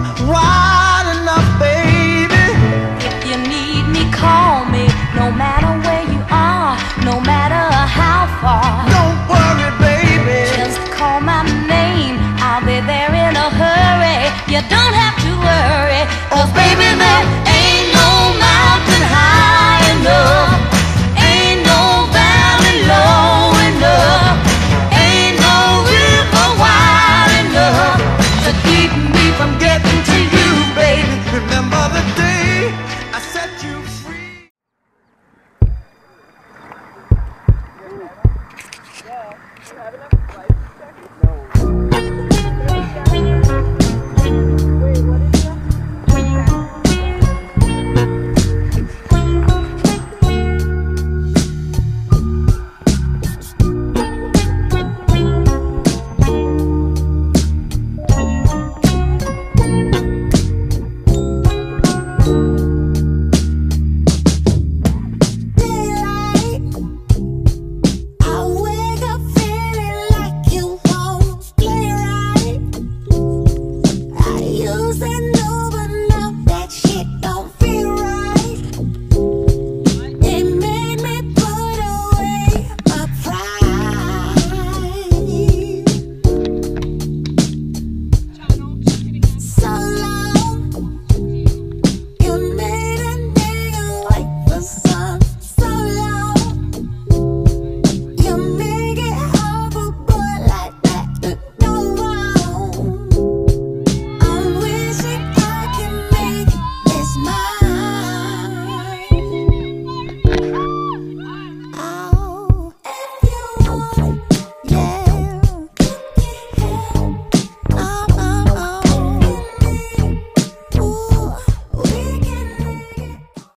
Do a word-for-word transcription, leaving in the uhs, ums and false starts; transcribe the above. never wide enough, baby. If you need me, call me, no matter where you are, no matter how far. Don't worry, baby, just call my name, I'll be there in a hurry. You don't have to worry, 'cause oh, baby,